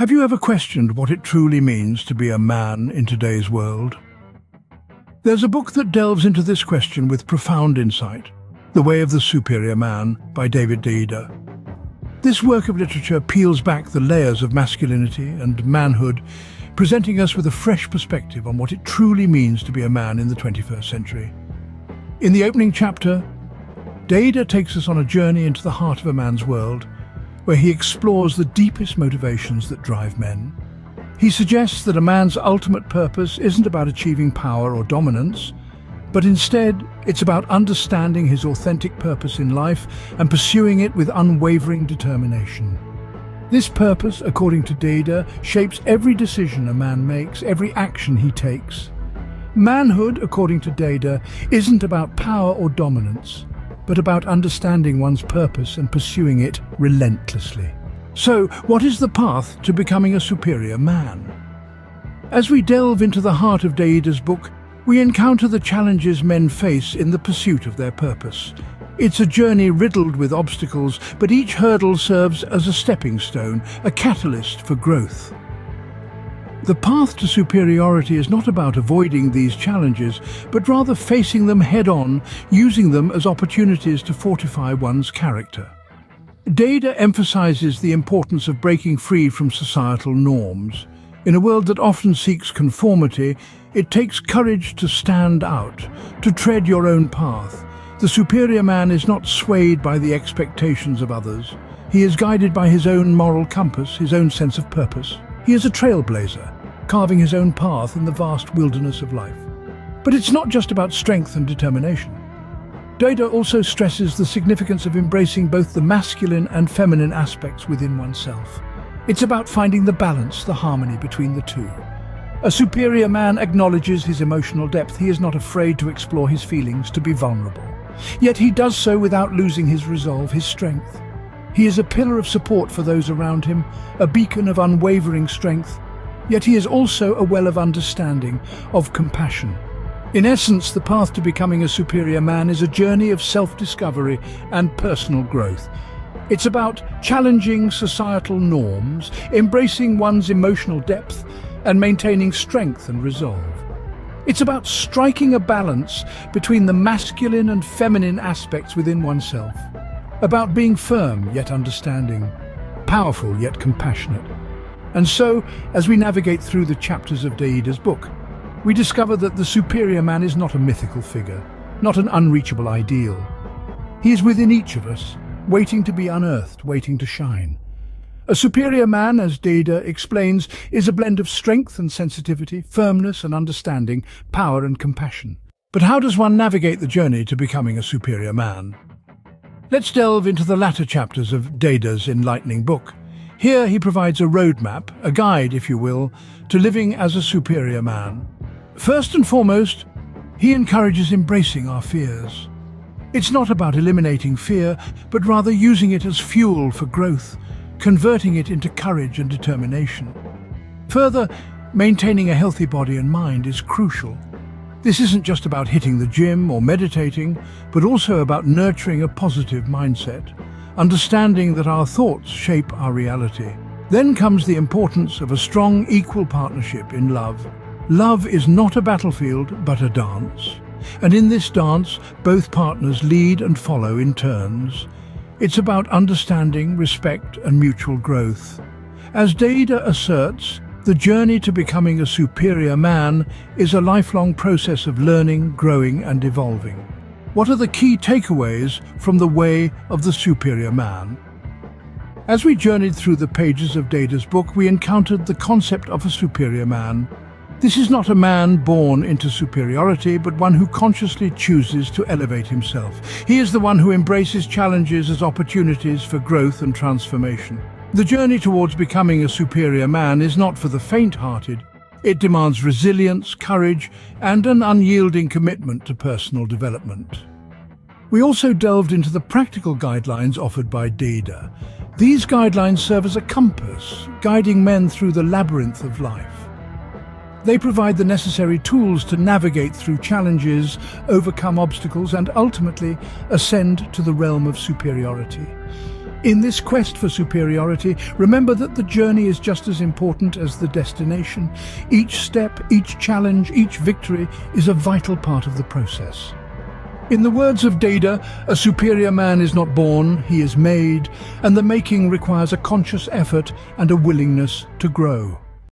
Have you ever questioned what it truly means to be a man in today's world? There's a book that delves into this question with profound insight, The Way of the Superior Man by David Deida. This work of literature peels back the layers of masculinity and manhood, presenting us with a fresh perspective on what it truly means to be a man in the 21st century. In the opening chapter, Deida takes us on a journey into the heart of a man's world, where he explores the deepest motivations that drive men. He suggests that a man's ultimate purpose isn't about achieving power or dominance, but instead it's about understanding his authentic purpose in life and pursuing it with unwavering determination. This purpose, according to Deida, shapes every decision a man makes, every action he takes. Manhood, according to Deida, isn't about power or dominance, but about understanding one's purpose and pursuing it relentlessly. So, what is the path to becoming a superior man? As we delve into the heart of Deida's book, we encounter the challenges men face in the pursuit of their purpose. It's a journey riddled with obstacles, but each hurdle serves as a stepping stone, a catalyst for growth. The path to superiority is not about avoiding these challenges, but rather facing them head-on, using them as opportunities to fortify one's character. Deida emphasizes the importance of breaking free from societal norms. In a world that often seeks conformity, it takes courage to stand out, to tread your own path. The superior man is not swayed by the expectations of others. He is guided by his own moral compass, his own sense of purpose. He is a trailblazer, carving his own path in the vast wilderness of life. But it's not just about strength and determination. Deida also stresses the significance of embracing both the masculine and feminine aspects within oneself. It's about finding the balance, the harmony between the two. A superior man acknowledges his emotional depth. He is not afraid to explore his feelings, to be vulnerable. Yet he does so without losing his resolve, his strength. He is a pillar of support for those around him, a beacon of unwavering strength, yet he is also a well of understanding, of compassion. In essence, the path to becoming a superior man is a journey of self-discovery and personal growth. It's about challenging societal norms, embracing one's emotional depth, and maintaining strength and resolve. It's about striking a balance between the masculine and feminine aspects within oneself. About being firm yet understanding, powerful yet compassionate. And so, as we navigate through the chapters of Deida's book, we discover that the superior man is not a mythical figure, not an unreachable ideal. He is within each of us, waiting to be unearthed, waiting to shine. A superior man, as Deida explains, is a blend of strength and sensitivity, firmness and understanding, power and compassion. But how does one navigate the journey to becoming a superior man? Let's delve into the latter chapters of Deida's enlightening book. Here he provides a roadmap, a guide, if you will, to living as a superior man. First and foremost, he encourages embracing our fears. It's not about eliminating fear, but rather using it as fuel for growth, converting it into courage and determination. Further, maintaining a healthy body and mind is crucial. This isn't just about hitting the gym or meditating, but also about nurturing a positive mindset, understanding that our thoughts shape our reality. Then comes the importance of a strong, equal partnership in love. Love is not a battlefield, but a dance. And in this dance, both partners lead and follow in turns. It's about understanding, respect, and mutual growth. As Deida asserts, the journey to becoming a superior man is a lifelong process of learning, growing, and evolving. What are the key takeaways from The Way of the Superior Man? As we journeyed through the pages of Deida's book, we encountered the concept of a superior man. This is not a man born into superiority, but one who consciously chooses to elevate himself. He is the one who embraces challenges as opportunities for growth and transformation. The journey towards becoming a superior man is not for the faint-hearted. It demands resilience, courage, and an unyielding commitment to personal development. We also delved into the practical guidelines offered by Deida. These guidelines serve as a compass, guiding men through the labyrinth of life. They provide the necessary tools to navigate through challenges, overcome obstacles, and ultimately ascend to the realm of superiority. In this quest for superiority, remember that the journey is just as important as the destination. Each step, each challenge, each victory is a vital part of the process. In the words of Deida, a superior man is not born, he is made, and the making requires a conscious effort and a willingness to grow.